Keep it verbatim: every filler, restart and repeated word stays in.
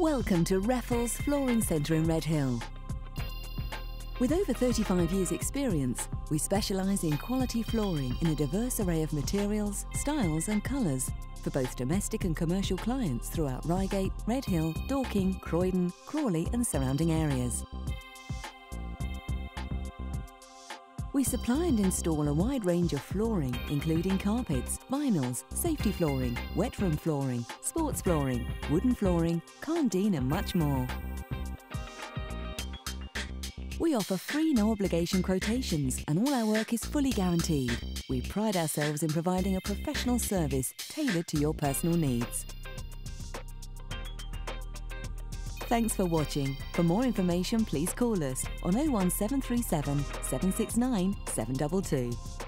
Welcome to Reffells Flooring Centre in Redhill. With over thirty-five years experience, we specialise in quality flooring in a diverse array of materials, styles and colours for both domestic and commercial clients throughout Reigate, Redhill, Dorking, Croydon, Crawley and surrounding areas. We supply and install a wide range of flooring, including carpets, vinyls, safety flooring, wet room flooring, sports flooring, wooden flooring, Karndean and much more. We offer free no-obligation quotations and all our work is fully guaranteed. We pride ourselves in providing a professional service tailored to your personal needs. Thanks for watching. For more information, please call us on oh one seven three seven, seven six nine, seven two two.